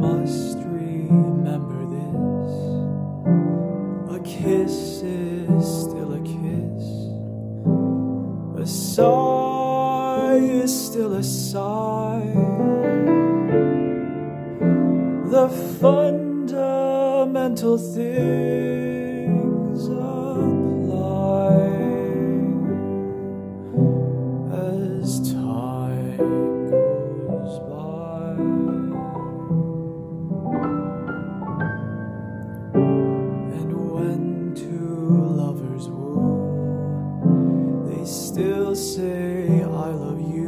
must remember this. A kiss is still a kiss. A sigh is still a sigh. The fundamental things apply as time. Still say I love you.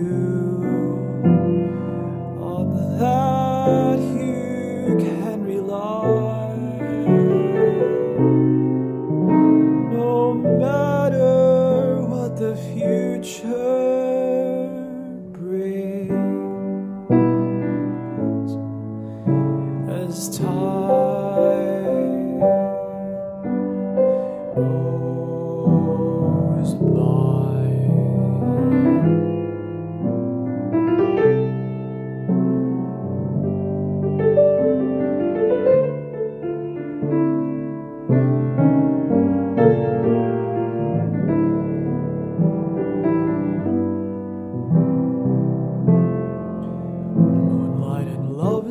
On that you can rely, no matter what the future brings. As time goes by,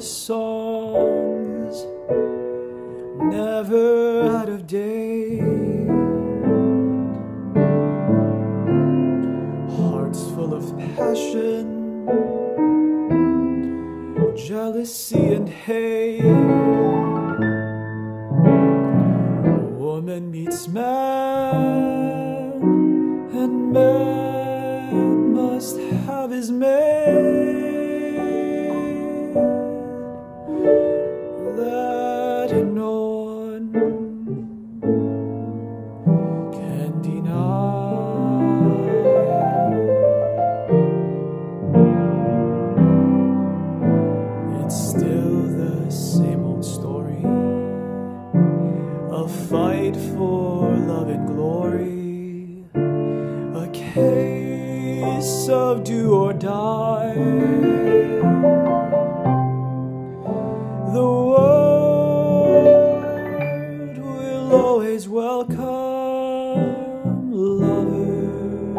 songs never out of date, hearts full of passion, jealousy and hate. Woman meets man, and man must have his mate. A fight for love and glory, a case of do or die. The world will always welcome lovers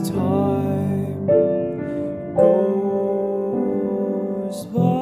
as time goes by.